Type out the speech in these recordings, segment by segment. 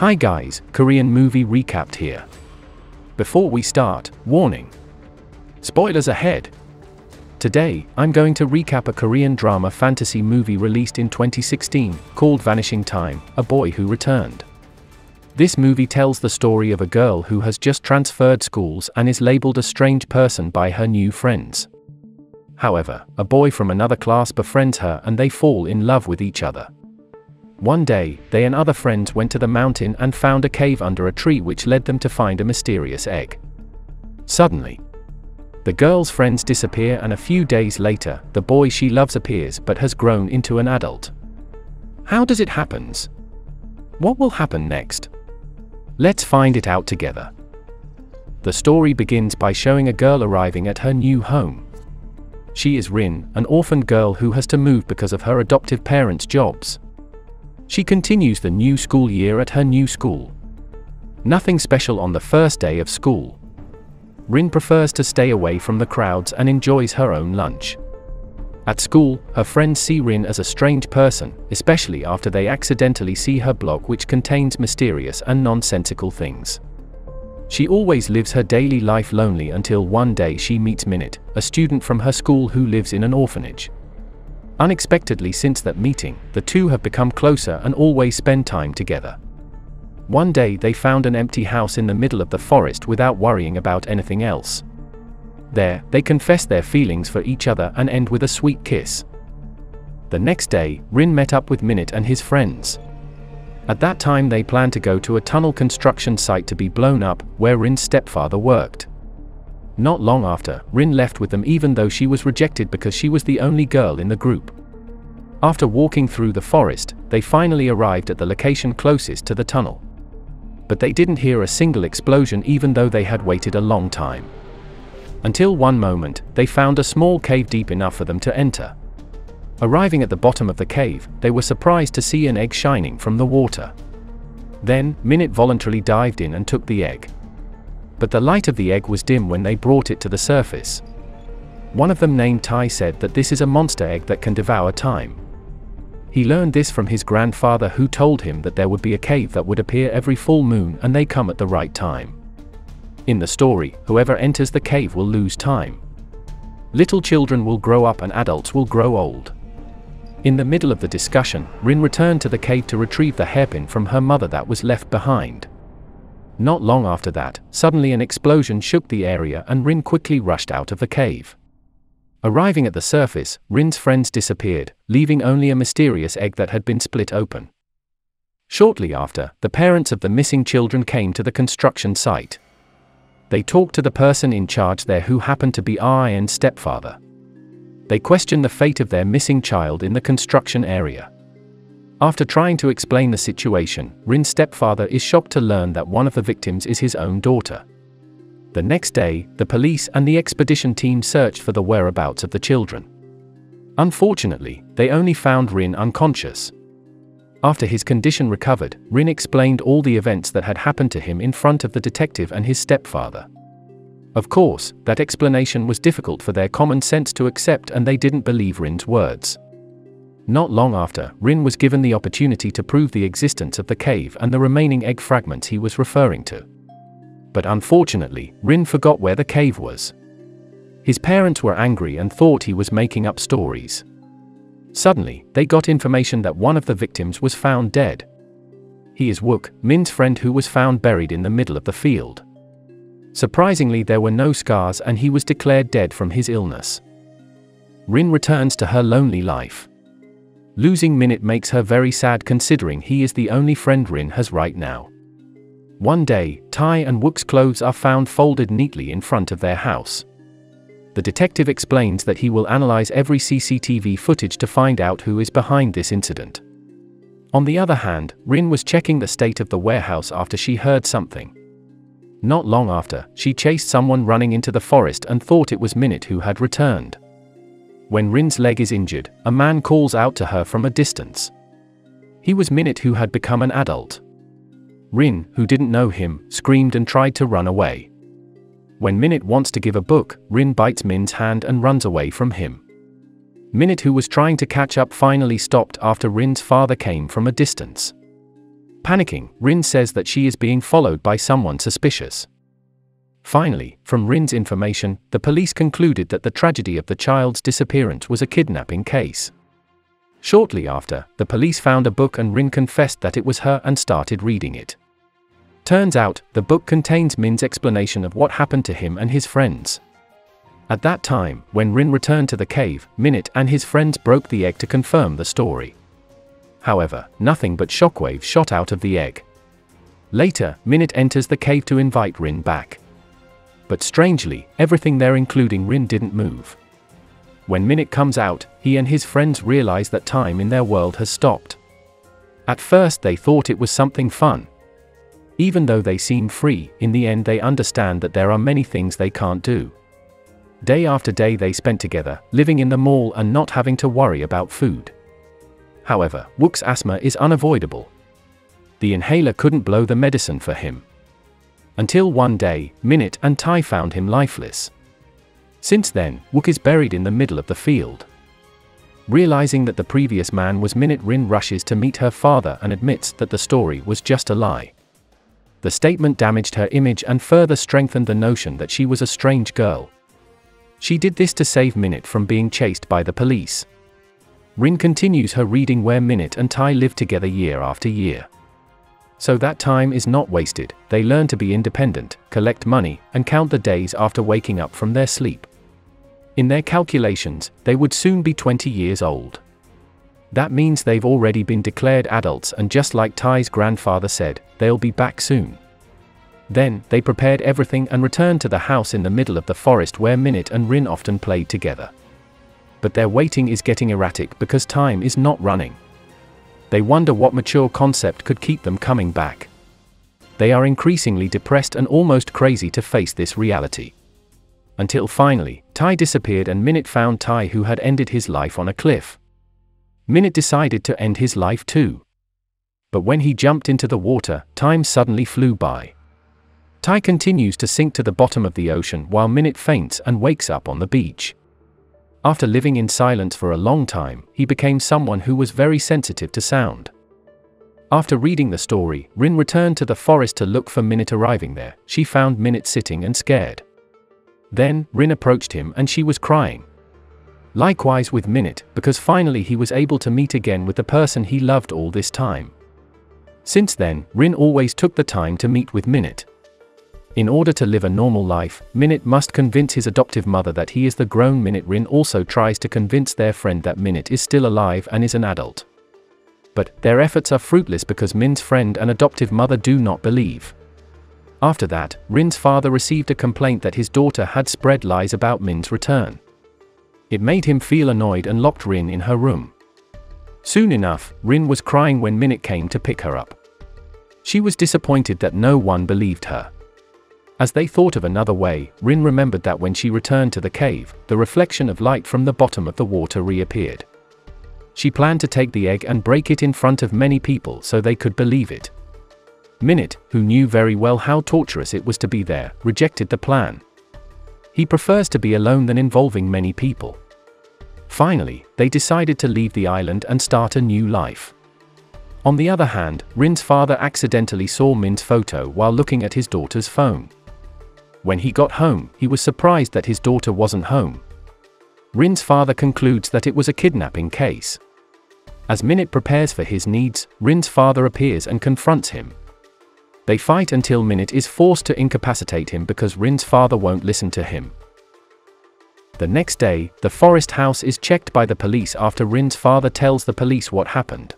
Hi guys, Korean Movie Recapped here. Before we start, warning. Spoilers ahead. Today, I'm going to recap a Korean drama fantasy movie released in 2016, called Vanishing Time, A Boy Who Returned. This movie tells the story of a girl who has just transferred schools and is labeled a strange person by her new friends. However, a boy from another class befriends her and they fall in love with each other. One day, they and other friends went to the mountain and found a cave under a tree which led them to find a mysterious egg. Suddenly, the girl's friends disappear and a few days later, the boy she loves appears but has grown into an adult. How does it happen? What will happen next? Let's find it out together. The story begins by showing a girl arriving at her new home. She is Rin, an orphaned girl who has to move because of her adoptive parents' jobs. She continues the new school year at her new school. Nothing special on the first day of school. Rin prefers to stay away from the crowds and enjoys her own lunch. At school, her friends see Rin as a strange person, especially after they accidentally see her blog which contains mysterious and nonsensical things. She always lives her daily life lonely until one day she meets Minit, a student from her school who lives in an orphanage. Unexpectedly, since that meeting, the two have become closer and always spend time together. One day they found an empty house in the middle of the forest without worrying about anything else. There, they confess their feelings for each other and end with a sweet kiss. The next day, Rin met up with Minit and his friends. At that time they planned to go to a tunnel construction site to be blown up, where Rin's stepfather worked. Not long after, Rin left with them even though she was rejected because she was the only girl in the group. After walking through the forest, they finally arrived at the location closest to the tunnel. But they didn't hear a single explosion even though they had waited a long time. Until one moment, they found a small cave deep enough for them to enter. Arriving at the bottom of the cave, they were surprised to see an egg shining from the water. Then, Minit voluntarily dived in and took the egg. But the light of the egg was dim when they brought it to the surface. One of them named Tai said that this is a monster egg that can devour time. He learned this from his grandfather who told him that there would be a cave that would appear every full moon and they come at the right time. In the story, whoever enters the cave will lose time. Little children will grow up and adults will grow old. In the middle of the discussion, Rin returned to the cave to retrieve the hairpin from her mother that was left behind. Not long after that, suddenly an explosion shook the area and Rin quickly rushed out of the cave. Arriving at the surface, Rin's friends disappeared, leaving only a mysterious egg that had been split open. Shortly after, the parents of the missing children came to the construction site. They talked to the person in charge there who happened to be Rin's stepfather. They questioned the fate of their missing child in the construction area. After trying to explain the situation, Rin's stepfather is shocked to learn that one of the victims is his own daughter. The next day, the police and the expedition team searched for the whereabouts of the children. Unfortunately, they only found Rin unconscious. After his condition recovered, Rin explained all the events that had happened to him in front of the detective and his stepfather. Of course, that explanation was difficult for their common sense to accept and they didn't believe Rin's words. Not long after, Rin was given the opportunity to prove the existence of the cave and the remaining egg fragments he was referring to. But unfortunately, Rin forgot where the cave was. His parents were angry and thought he was making up stories. Suddenly, they got information that one of the victims was found dead. He is Wook, Min's friend who was found buried in the middle of the field. Surprisingly, there were no scars and he was declared dead from his illness. Rin returns to her lonely life. Losing Minit makes her very sad considering he is the only friend Rin has right now. One day, Tai and Wook's clothes are found folded neatly in front of their house. The detective explains that he will analyze every CCTV footage to find out who is behind this incident. On the other hand, Rin was checking the state of the warehouse after she heard something. Not long after, she chased someone running into the forest and thought it was Minit who had returned. When Rin's leg is injured, a man calls out to her from a distance. He was Minit who had become an adult. Rin, who didn't know him, screamed and tried to run away. When Minit wants to give a book, Rin bites Min's hand and runs away from him. Minit, who was trying to catch up, finally stopped after Rin's father came from a distance. Panicking, Rin says that she is being followed by someone suspicious. Finally, from Rin's information, the police concluded that the tragedy of the child's disappearance was a kidnapping case. Shortly after, the police found a book and Rin confessed that it was her and started reading it. Turns out, the book contains Min's explanation of what happened to him and his friends. At that time, when Rin returned to the cave, Minit and his friends broke the egg to confirm the story. However, nothing but shockwaves shot out of the egg. Later, Minit enters the cave to invite Rin back. But strangely, everything there including Rin didn't move. When Minit comes out, he and his friends realize that time in their world has stopped. At first they thought it was something fun. Even though they seem free, in the end they understand that there are many things they can't do. Day after day they spent together, living in the mall and not having to worry about food. However, Wook's asthma is unavoidable. The inhaler couldn't blow the medicine for him. Until one day, Minit and Tai found him lifeless. Since then, Wook is buried in the middle of the field. Realizing that the previous man was Minit, Rin rushes to meet her father and admits that the story was just a lie. The statement damaged her image and further strengthened the notion that she was a strange girl. She did this to save Minit from being chased by the police. Rin continues her reading where Minit and Tai live together year after year. So that time is not wasted, they learn to be independent, collect money, and count the days after waking up from their sleep. In their calculations, they would soon be 20 years old. That means they've already been declared adults, and just like Tai's grandfather said, they'll be back soon. Then, they prepared everything and returned to the house in the middle of the forest where Minit and Rin often played together. But their waiting is getting erratic because time is not running. They wonder what mature concept could keep them coming back. They are increasingly depressed and almost crazy to face this reality. Until finally, Tai disappeared and Minit found Tai, who had ended his life on a cliff. Minit decided to end his life too. But when he jumped into the water, time suddenly flew by. Tai continues to sink to the bottom of the ocean while Minit faints and wakes up on the beach. After living in silence for a long time, he became someone who was very sensitive to sound. After reading the story, Rin returned to the forest to look for Minit. Arriving there, she found Minit sitting and scared. Then, Rin approached him and she was crying. Likewise with Minit, because finally he was able to meet again with the person he loved all this time. Since then, Rin always took the time to meet with Minit. In order to live a normal life, Minit must convince his adoptive mother that he is the grown Minit. Rin also tries to convince their friend that Minit is still alive and is an adult. But, their efforts are fruitless because Min's friend and adoptive mother do not believe. After that, Rin's father received a complaint that his daughter had spread lies about Min's return. It made him feel annoyed and locked Rin in her room. Soon enough, Rin was crying when Minit came to pick her up. She was disappointed that no one believed her. As they thought of another way, Rin remembered that when she returned to the cave, the reflection of light from the bottom of the water reappeared. She planned to take the egg and break it in front of many people so they could believe it. Minit, who knew very well how torturous it was to be there, rejected the plan. He prefers to be alone than involving many people. Finally, they decided to leave the island and start a new life. On the other hand, Rin's father accidentally saw Min's photo while looking at his daughter's phone. When he got home, he was surprised that his daughter wasn't home. Rin's father concludes that it was a kidnapping case. As Minit prepares for his needs, Rin's father appears and confronts him. They fight until Minit is forced to incapacitate him because Rin's father won't listen to him. The next day, the forest house is checked by the police after Rin's father tells the police what happened.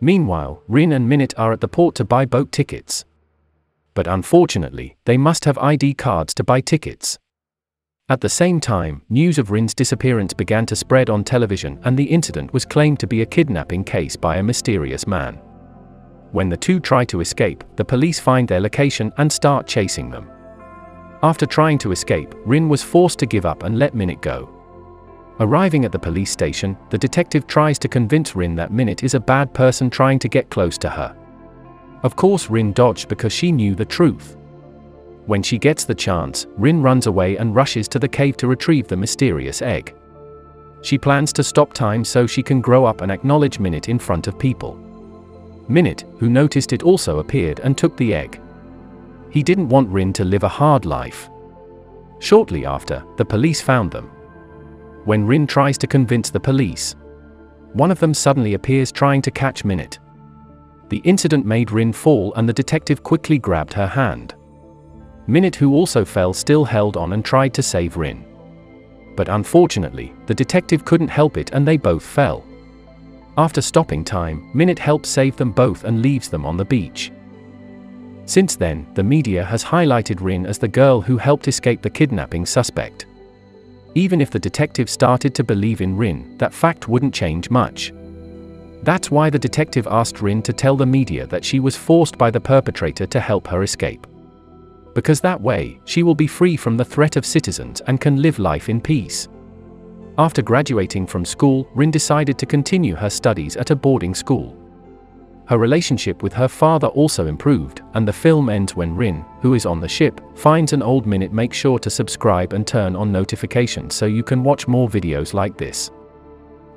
Meanwhile, Rin and Minit are at the port to buy boat tickets. But unfortunately, they must have ID cards to buy tickets. At the same time, news of Rin's disappearance began to spread on television and the incident was claimed to be a kidnapping case by a mysterious man. When the two try to escape, the police find their location and start chasing them. After trying to escape, Rin was forced to give up and let Minit go. Arriving at the police station, the detective tries to convince Rin that Minit is a bad person trying to get close to her. Of course, Rin dodged because she knew the truth. When she gets the chance, Rin runs away and rushes to the cave to retrieve the mysterious egg. She plans to stop time so she can grow up and acknowledge Minit in front of people. Minit, who noticed it, also appeared and took the egg. He didn't want Rin to live a hard life. Shortly after, the police found them. When Rin tries to convince the police, one of them suddenly appears trying to catch Minit. The incident made Rin fall and the detective quickly grabbed her hand. Minit, who also fell, still held on and tried to save Rin. But unfortunately, the detective couldn't help it and they both fell. After stopping time, Minit helps save them both and leaves them on the beach. Since then, the media has highlighted Rin as the girl who helped escape the kidnapping suspect. Even if the detective started to believe in Rin, that fact wouldn't change much. That's why the detective asked Rin to tell the media that she was forced by the perpetrator to help her escape. Because that way, she will be free from the threat of citizens and can live life in peace. After graduating from school, Rin decided to continue her studies at a boarding school. Her relationship with her father also improved, and the film ends when Rin, who is on the ship, finds an old Minit. Make sure to subscribe and turn on notifications so you can watch more videos like this.